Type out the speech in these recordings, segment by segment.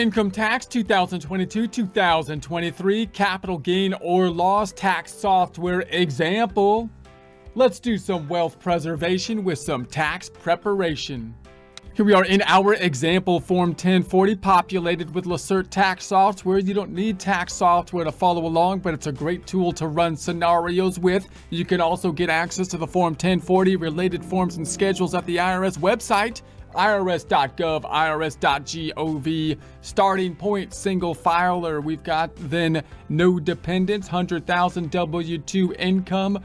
Income tax 2022-2023 capital gain or loss tax software example. Let's do some wealth preservation with some tax preparation. Here we are in our example form 1040 populated with Lacerte Tax Software. You don't need tax software to follow along, but it's a great tool to run scenarios with. You can also get access to the form 1040 related forms and schedules at the IRS website. IRS.gov, IRS.gov, starting point, single filer. We've got then no dependents, 100,000 W-2 income,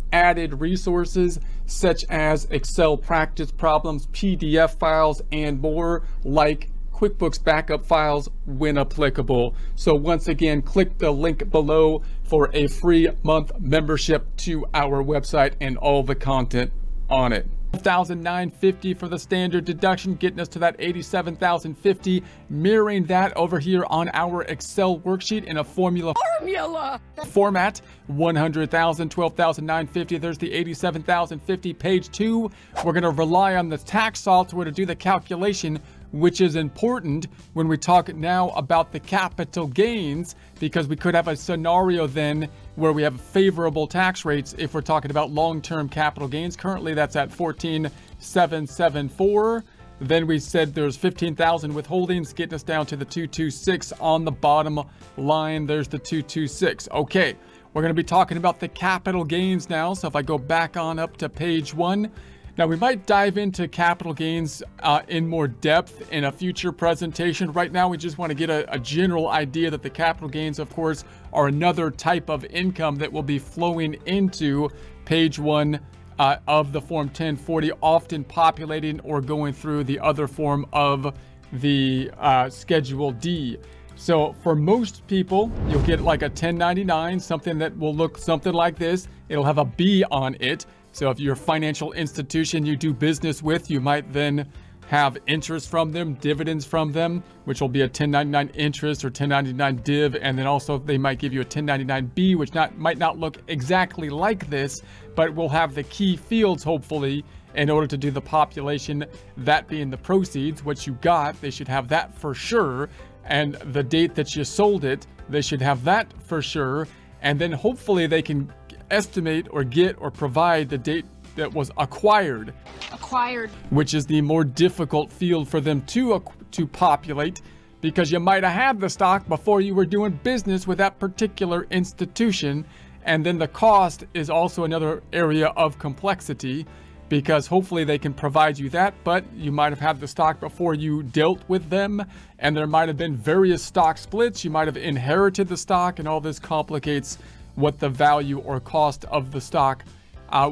added resources such as Excel practice problems, PDF files, and more, like QuickBooks backup files when applicable. So once again, click the link below for a free month membership to our website and all the content on it. $12,950 for the standard deduction, getting us to that $87,050, mirroring that over here on our Excel worksheet in a formula format. $100,000, $12,950, there's the $87,050, page 2. We're going to rely on the tax software to do the calculation, which is important when we talk now about the capital gains, because we could have a scenario then where we have favorable tax rates if we're talking about long-term capital gains. Currently, that's at 14,774. Then we said there's 15,000 withholdings, getting us down to the 226 on the bottom line. There's the 226. Okay, we're going to be talking about the capital gains now. So if I go back on up to page 1, now, we might dive into capital gains in more depth in a future presentation. Right now, we just want to get a general idea that the capital gains, of course, are another type of income that will be flowing into page 1 of the Form 1040, often populating or going through the other form of the Schedule D. So for most people, you'll get like a 1099, something that will look something like this. It'll have a B on it. So if you're a financial institution you do business with, you might then have interest from them, dividends from them, which will be a 1099 interest or 1099 div. And then also they might give you a 1099-B, which might not look exactly like this, but will have the key fields, hopefully, in order to do the population, that being the proceeds, what you got. They should have that for sure. And the date that you sold it, they should have that for sure. And then hopefully they can estimate or get or provide the date that was acquired, which is the more difficult field for them to populate, because you might have had the stock before you were doing business with that particular institution. And then the cost is also another area of complexity, because hopefully they can provide you that, but you might have had the stock before you dealt with them, and there might have been various stock splits. You might have inherited the stock, and all this complicates what the value or cost of the stock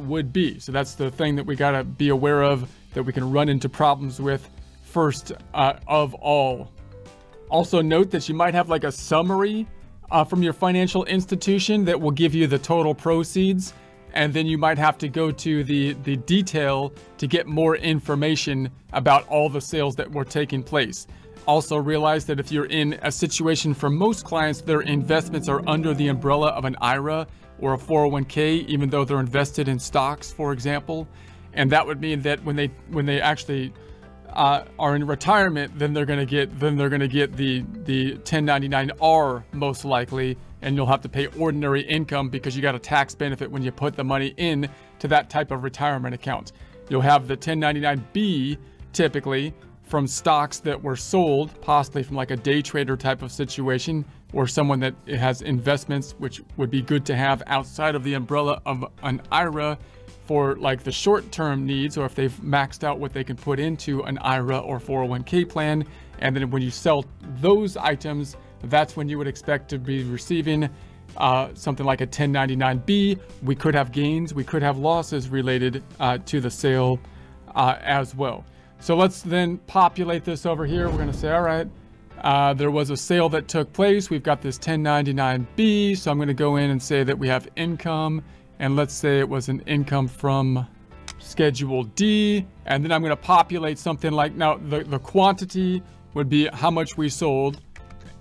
would be. So that's the thing that we got to be aware of, that we can run into problems with first of all. Also note that you might have like a summary from your financial institution that will give you the total proceeds. And then you might have to go to the detail to get more information about all the sales that were taking place. Also realize that if you're in a situation, for most clients, their investments are under the umbrella of an IRA or a 401k, even though they're invested in stocks, for example. And that would mean that when they actually are in retirement, then they're going to get the 1099-R most likely, and you'll have to pay ordinary income because you got a tax benefit when you put the money in to that type of retirement account. You'll have the 1099-B typically from stocks that were sold, possibly from like a day trader type of situation, or someone that has investments, which would be good to have outside of the umbrella of an IRA for like the short-term needs, or if they've maxed out what they can put into an IRA or 401k plan. And then when you sell those items, that's when you would expect to be receiving something like a 1099-B. We could have gains, we could have losses related to the sale as well. So let's then populate this over here. We're going to say, all right, There was a sale that took place. We've got this 1099-B, so I'm going to go in and say that we have income, and let's say it was an income from Schedule D, and then I'm going to populate something like, now the quantity would be how much we sold,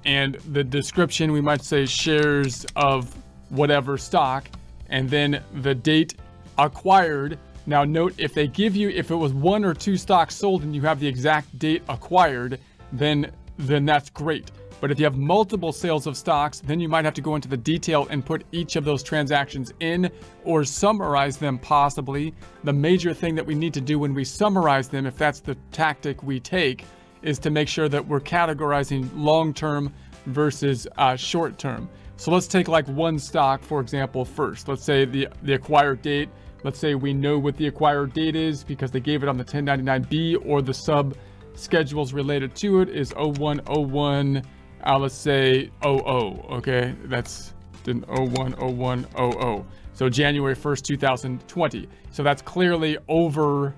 and the description, we might say shares of whatever stock, and then the date acquired. Now note, if they give you, if it was one or two stocks sold and you have the exact date acquired, then that's great. But if you have multiple sales of stocks, then you might have to go into the detail and put each of those transactions in, or summarize them possibly. The major thing that we need to do when we summarize them, if that's the tactic we take, is to make sure that we're categorizing long-term versus short-term. So let's take like one stock, for example, first. Let's say the acquired date. Let's say we know what the acquired date is because they gave it on the 1099-B, or the sub schedules related to it is 0101. Let's say 00. Okay, that's 010100. So January 1st, 2020. So that's clearly over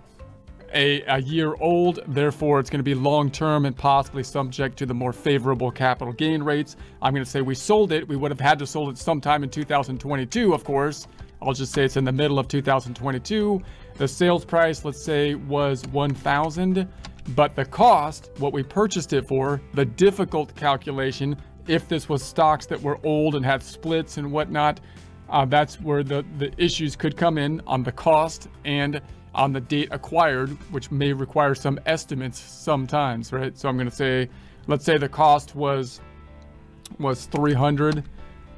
a year old. Therefore, it's going to be long term and possibly subject to the more favorable capital gain rates. I'm going to say we sold it. We would have had to sold it sometime in 2022, of course. I'll just say it's in the middle of 2022. The sales price, let's say, was $1,000. But the cost, what we purchased it for, the difficult calculation, if this was stocks that were old and had splits and whatnot, that's where the issues could come in, on the cost and on the date acquired, which may require some estimates sometimes, right? So I'm going to say, let's say the cost was $300.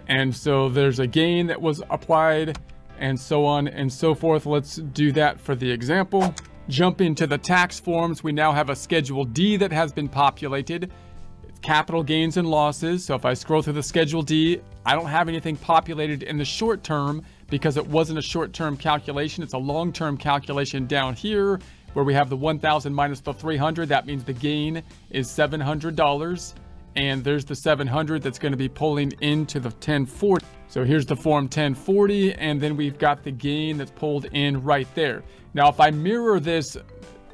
And so there's a gain that was applied, and so on and so forth. Let's do that for the example. Jumping to the tax forms, we now have a Schedule D that has been populated. It's capital gains and losses. So if I scroll through the Schedule D, I don't have anything populated in the short term because it wasn't a short-term calculation. It's a long-term calculation down here where we have the 1,000 minus the 300. That means the gain is $700. And there's the 700 that's going to be pulling into the 1040. So here's the Form 1040, and then we've got the gain that's pulled in right there. Now, if I mirror this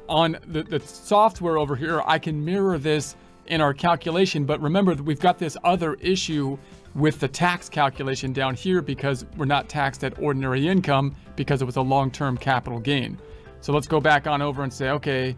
on the software over here, I can mirror this in our calculation. But remember, we've got this other issue with the tax calculation down here because we're not taxed at ordinary income because it was a long-term capital gain. So let's go back on over and say, okay,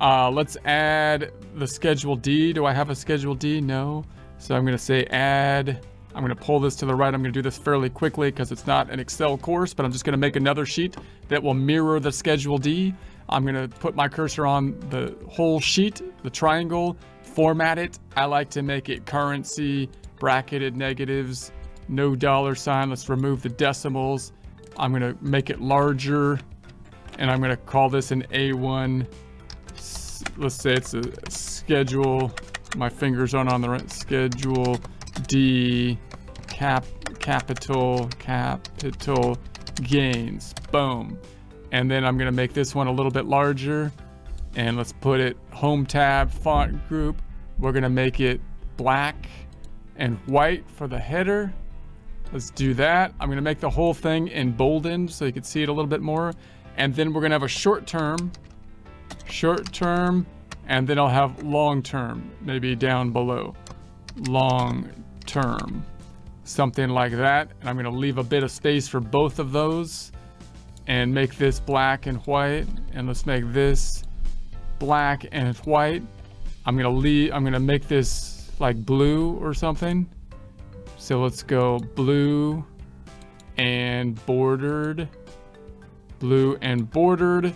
let's add the Schedule D. Do I have a Schedule D? No. So I'm going to say add. I'm going to pull this to the right. I'm going to do this fairly quickly because it's not an Excel course, but I'm just going to make another sheet that will mirror the Schedule D. I'm going to put my cursor on the whole sheet, the triangle, format it. I like to make it currency, bracketed negatives, no dollar sign. Let's remove the decimals. I'm going to make it larger, and I'm going to call this an A1. Let's say it's a schedule, my fingers aren't on the right, Schedule D, capital gains, boom. And then I'm going to make this one a little bit larger, and let's put it home tab, font group. We're going to make it black and white for the header. Let's do that. I'm going to make the whole thing emboldened so you can see it a little bit more. And then we're going to have a short term, and then I'll have long term, maybe down below, long term, something like that. And I'm going to leave a bit of space for both of those and make this black and white. And let's make this black and white. I'm going to make this like blue or something. So let's go blue and bordered, blue and bordered.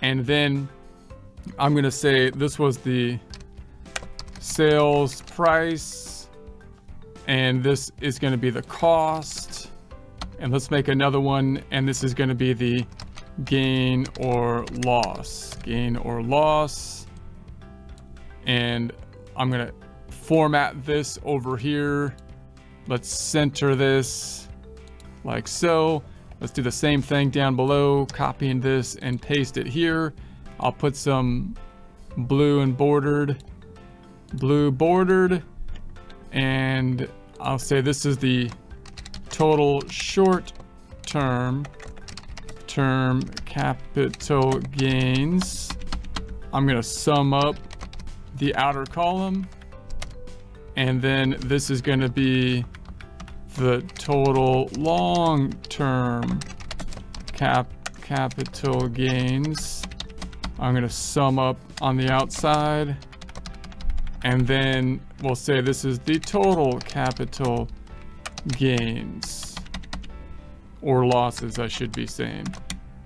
And then I'm going to say this was the sales price, and this is going to be the cost. And let's make another one, and this is going to be the gain or loss, gain or loss. And I'm going to format this over here. Let's center this like so. Let's do the same thing down below, copying this and paste it here. I'll put some blue and bordered, blue bordered, and I'll say this is the total short term capital gains. I'm going to sum up the outer column, And then this is going to be the total long-term capital gains. I'm going to sum up on the outside. And then we'll say this is the total capital gains or losses, I should be saying,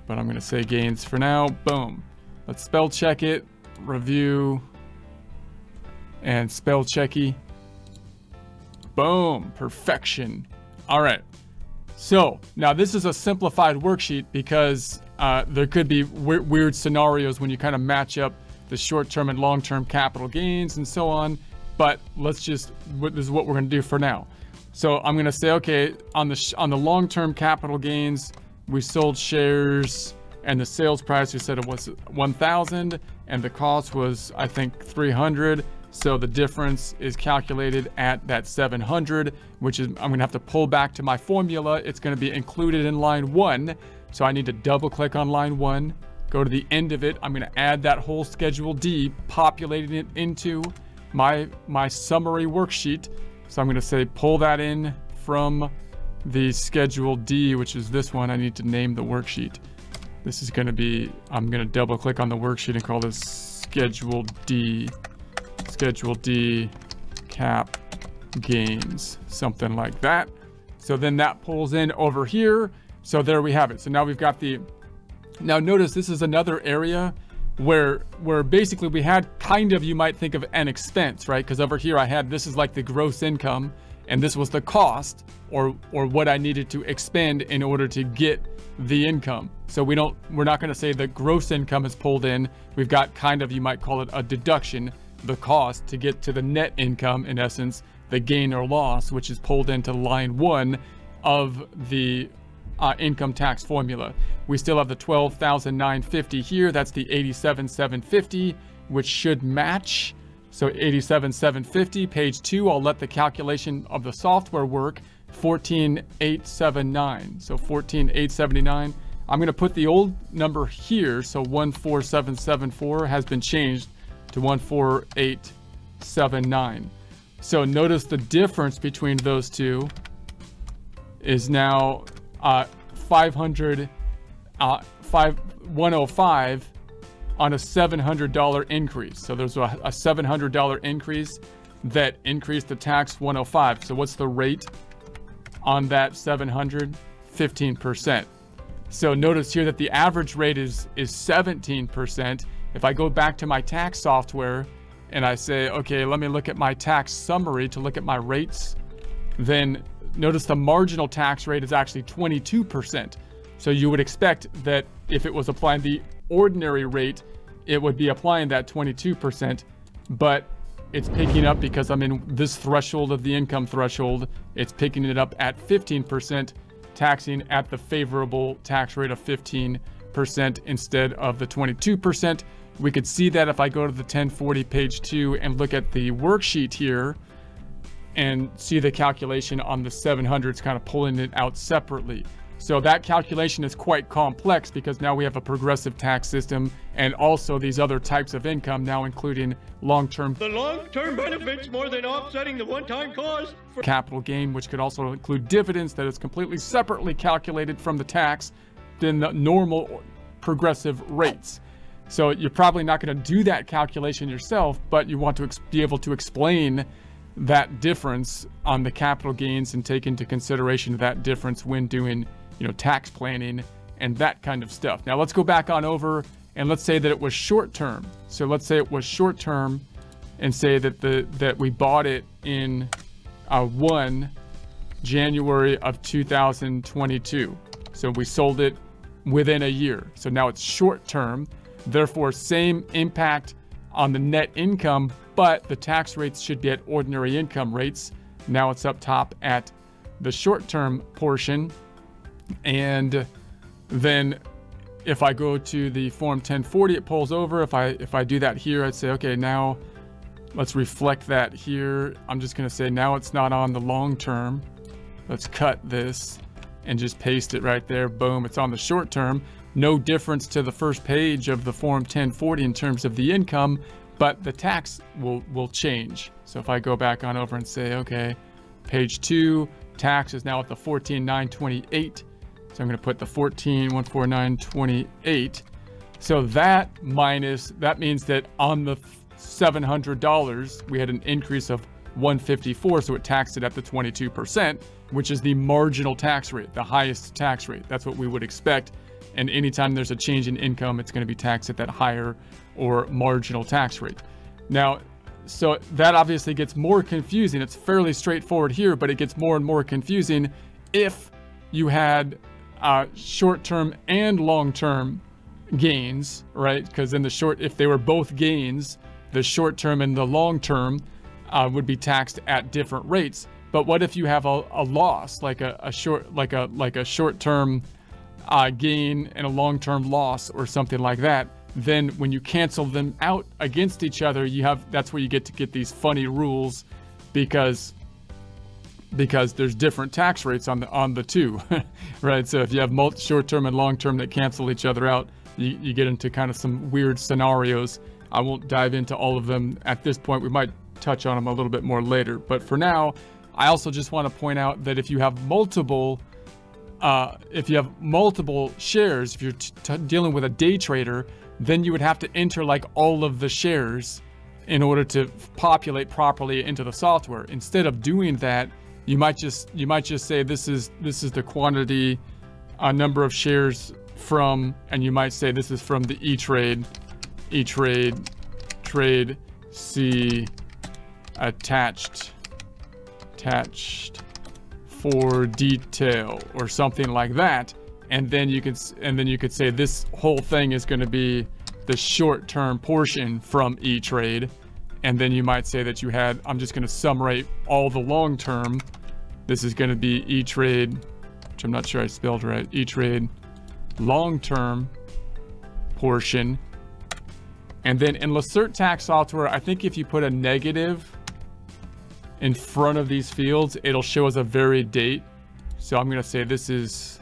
but I'm going to say gains for now. Boom. Let's spell check it, review and spell checky. Boom. Perfection. All right. So now this is a simplified worksheet because there could be weird scenarios when you kind of match up the short-term and long-term capital gains and so on. But let's just, this is what we're going to do for now. So I'm going to say, okay, on the long-term capital gains, we sold shares and the sales price, we said it was 1,000 and the cost was, I think, 300. So the difference is calculated at that 700, which is, I'm going to have to pull back to my formula. It's going to be included in line one. So I need to double click on line one, go to the end of it. I'm going to add that whole Schedule D, populating it into my summary worksheet. So I'm going to say, pull that in from the Schedule D, which is this one. I need to name the worksheet. This is going to be, I'm going to double click on the worksheet and call this Schedule D cap gains, something like that. So then that pulls in over here. So there we have it. So now we've got the, now notice this is another area where basically we had kind of, you might think of an expense, right? Because over here I had, this is like the gross income and this was the cost or what I needed to expend in order to get the income. So we're not going to say the gross income is pulled in. We've got kind of, you might call it a deduction, the cost to get to the net income, in essence, the gain or loss, which is pulled into line one of the income tax formula. We still have the 12,950 here. That's the 87,750, which should match. So 87,750, page two, I'll let the calculation of the software work. 14,879. So 14,879. I'm going to put the old number here. So 14774 has been changed to 14879. So notice the difference between those two is now 105 on a $700 increase. So there's a $700 increase that increased the tax 105. So what's the rate on that 700? 15%. So notice here that the average rate is 17%. If I go back to my tax software and I say, okay, let me look at my tax summary to look at my rates, then notice the marginal tax rate is actually 22%. So you would expect that if it was applying the ordinary rate, it would be applying that 22%, but it's picking up because I'm in this threshold of the income threshold. It's picking it up at 15%, taxing at the favorable tax rate of 15% instead of the 22%. We could see that if I go to the 1040 page two and look at the worksheet here and see the calculation on the 700s, kind of pulling it out separately. So that calculation is quite complex because now we have a progressive tax system and also these other types of income now, including long-term. The long-term benefits more than offsetting the one-time cost for capital gain, which could also include dividends that is completely separately calculated from the tax than the normal progressive rates. So you're probably not going to do that calculation yourself, but you want to be able to explain that difference on the capital gains and take into consideration that difference when doing, you know, tax planning and that kind of stuff. Now let's go back on over and let's say that it was short term. So let's say it was short term and say that we bought it in 1 January of 2022. So we sold it within a year. So now it's short term, therefore same impact on the net income, but the tax rates should be at ordinary income rates. Now it's up top at the short-term portion. And then if I go to the Form 1040, it pulls over. If I do that here, I'd say, okay, now let's reflect that here. I'm just gonna say, now it's not on the long-term. Let's cut this and just paste it right there. Boom, it's on the short-term. No difference to the first page of the Form 1040 in terms of the income, but the tax will change. So if I go back on over and say, okay, page 2, tax is now at the 14,928. So I'm going to put the 14,149.28. So that minus, that means that on the $700, we had an increase of 154. So it taxed it at the 22%, which is the marginal tax rate, the highest tax rate. That's what we would expect. And anytime there's a change in income, it's going to be taxed at that higher or marginal tax rate. Now, so that obviously gets more confusing. It's fairly straightforward here, but it gets more and more confusing if you had short-term and long-term gains, right? Because in the short, if they were both gains, the short-term and the long-term would be taxed at different rates. But what if you have a loss, like a short-term gain and a long-term loss or something like that? Then when you cancel them out against each other, you have, that's where you get to get these funny rules, because there's different tax rates on the two, right? So if you have short-term and long-term that cancel each other out, you get into kind of some weird scenarios. I won't dive into all of them at this point. We might touch on them a little bit more later, but for now, I also just want to point out that if you have multiple shares, if you're dealing with a day trader, then you would have to enter like all of the shares in order to populate properly into the software. Instead of doing that, you might just say this is the quantity, number of shares from, and you might say this is from the E-Trade trade C attached for detail or something like that, and then you could say this whole thing is going to be the short-term portion from E-Trade, and then you might say that you had, I'm just going to summarize all the long-term. This is going to be E-Trade, which I'm not sure I spelled right, E-Trade long-term portion. And then in Lacerte Tax Software, I think if you put a negative in front of these fields, it'll show us a varied date. So I'm gonna say this is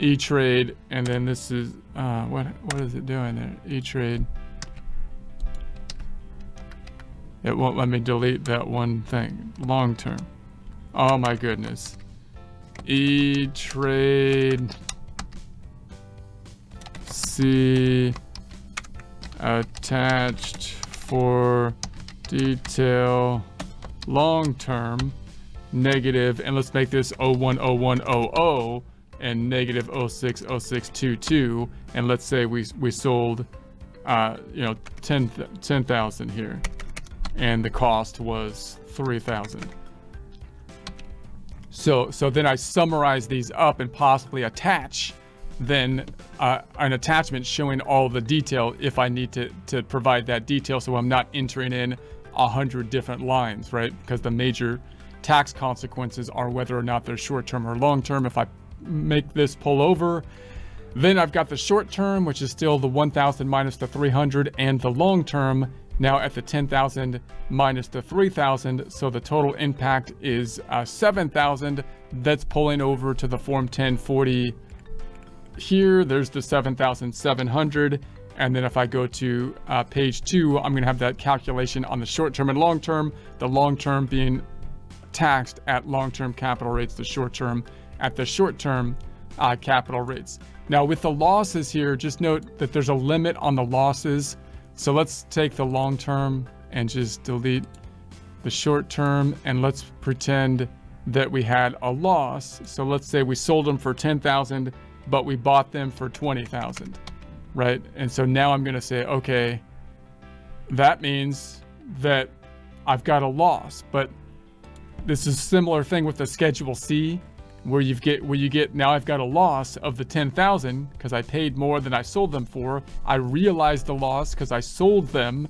E-Trade, and then this is, what is it doing there? E-Trade. It won't let me delete that one thing, long-term. Oh my goodness. E-Trade C attached for detail long-term negative, and let's make this 010100 and negative 060622, and let's say we sold 10,000 here, and the cost was 3,000. So then I summarize these up and possibly attach then an attachment showing all the detail if I need to provide that detail, so I'm not entering in 100 different lines, right? Because the major tax consequences are whether or not they're short-term or long-term. If I make this pull over, then I've got the short-term, which is still the 1,000 minus the 300, and the long-term now at the 10,000 minus the 3,000. So the total impact is 7,000. That's pulling over to the Form 1040. Here, there's the 7,700. And then if I go to page 2, I'm gonna have that calculation on the short-term and long-term, the long-term being taxed at long-term capital rates, the short-term at the short-term capital rates. Now with the losses here, just note that there's a limit on the losses. So let's take the long-term and just delete the short-term, and let's pretend that we had a loss. So let's say we sold them for 10,000, but we bought them for 20,000, right? And so now I'm gonna say, okay, that means that I've got a loss, but this is a similar thing with the Schedule C, where you get, now I've got a loss of the 10,000 because I paid more than I sold them for. I realized the loss because I sold them,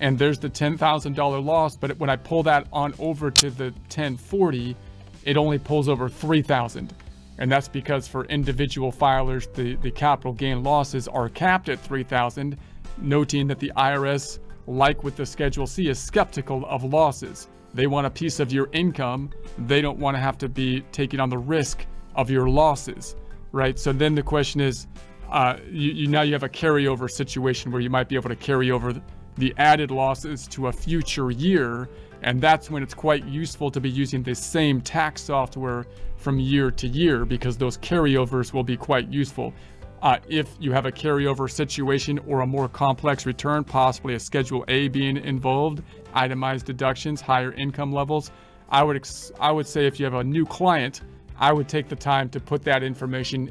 and there's the $10,000 loss, but when I pull that on over to the 1040, it only pulls over 3,000. And that's because for individual filers, the capital gain losses are capped at 3,000, noting that the IRS, like with the Schedule C, is skeptical of losses. They want a piece of your income. They don't want to have to be taking on the risk of your losses, right? So then the question is, now you have a carryover situation where you might be able to carry over the added losses to a future year. And that's when it's quite useful to be using the same tax software from year to year, because those carryovers will be quite useful. If you have a carryover situation or a more complex return, possibly a Schedule A being involved, itemized deductions, higher income levels, I would say if you have a new client, I would take the time to put that information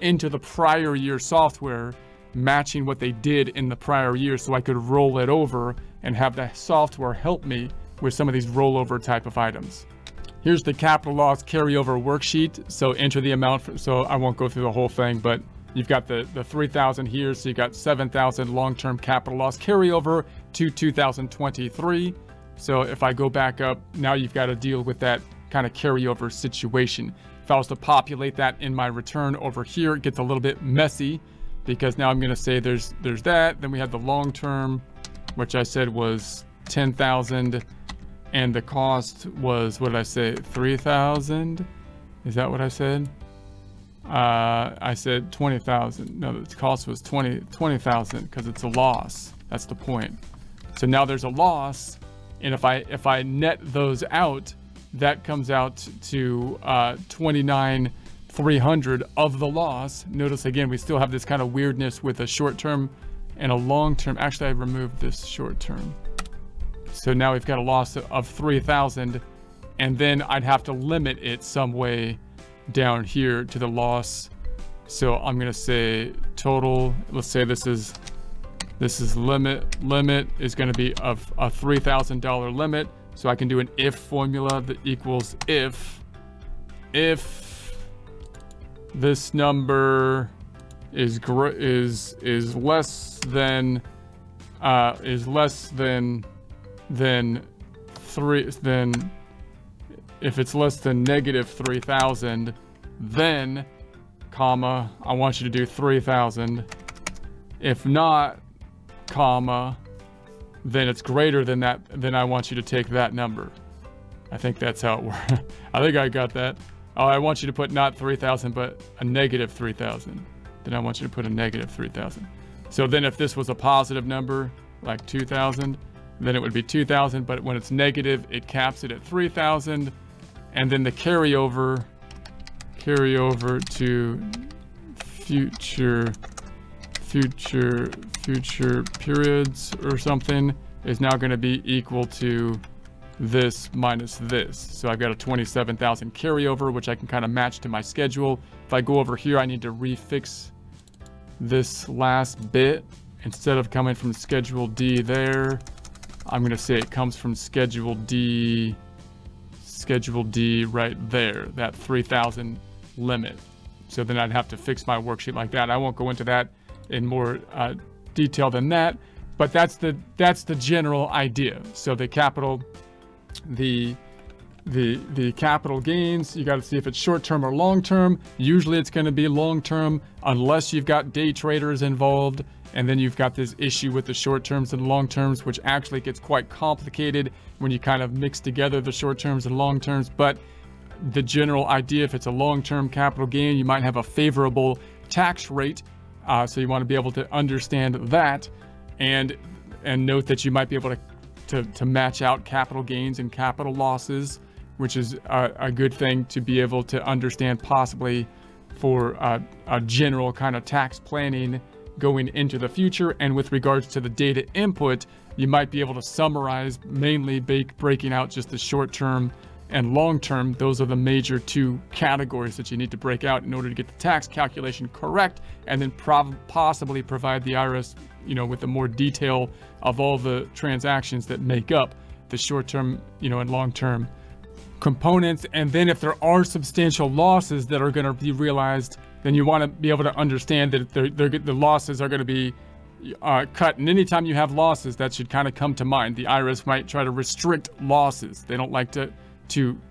into the prior year software, matching what they did in the prior year, so I could roll it over and have the software help me with some of these rollover type of items. Here's the capital loss carryover worksheet. So enter the amount, so I won't go through the whole thing, but you've got the 3,000 here, so you've got 7,000 long-term capital loss carryover to 2023. So if I go back up, now you've got to deal with that kind of carryover situation. If I was to populate that in my return over here, it gets a little bit messy, because now I'm going to say there's that, then we have the long-term, which I said was 10,000, and the cost was, what did I say, 3,000? Is that what I said? I said 20,000. No, the cost was 20,000 because it's a loss. That's the point. So now there's a loss, and if I net those out, that comes out to 29,300 of the loss. Notice again, we still have this kind of weirdness with a short term and a long term. Actually, I removed this short term. So now we've got a loss of 3,000, and then I'd have to limit it some way down here to the loss. So I'm going to say total, let's say this is limit is going to be of a $3,000 limit. So I can do an if formula that equals if this number is less than if it's less than negative 3,000, then, comma, I want you to do 3,000. If not, comma, then it's greater than that, then I want you to take that number. I think that's how it works. I think I got that. Oh, I want you to put not 3,000, but a negative 3,000. Then I want you to put a negative 3,000. So then if this was a positive number, like 2,000, then it would be 2,000, but when it's negative, it caps it at 3,000. And then the carryover to future periods or something is now going to be equal to this minus this. So I've got a 27,000 carryover, which I can kind of match to my schedule. If I go over here, I need to refix this last bit. Instead of coming from Schedule D there, I'm going to say it comes from Schedule D right there, that 3,000 limit. So then I'd have to fix my worksheet like that. I won't go into that in more detail than that, but that's the general idea. So the capital gains, you got to see if it's short-term or long-term. Usually it's going to be long-term unless you've got day traders involved. And then you've got this issue with the short terms and long terms, which actually gets quite complicated when you kind of mix together the short terms and long terms. But the general idea, if it's a long-term capital gain, you might have a favorable tax rate. So you want to be able to understand that, and note that you might be able to match out capital gains and capital losses, which is a good thing to be able to understand, possibly for a general kind of tax planning going into the future. And with regards to the data input, you might be able to summarize, mainly breaking out just the short term and long term. Those are the major two categories that you need to break out in order to get the tax calculation correct, and then possibly provide the IRS, you know, with the more detail of all the transactions that make up the short term, you know, and long term components. And then if there are substantial losses that are going to be realized, then you want to be able to understand that the losses are going to be cut. And anytime you have losses, that should kind of come to mind. The IRS might try to restrict losses. They don't like to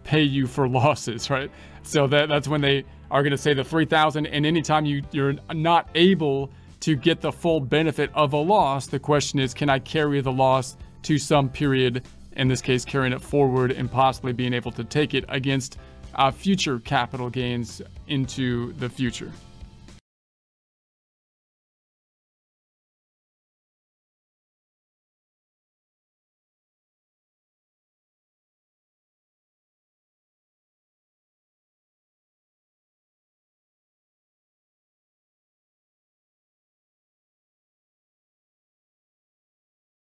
pay you for losses, right? So that's when they are going to say the 3,000. And anytime you're not able to get the full benefit of a loss, the question is, can I carry the loss to some period? In this case, carrying it forward and possibly being able to take it against future capital gains into the future.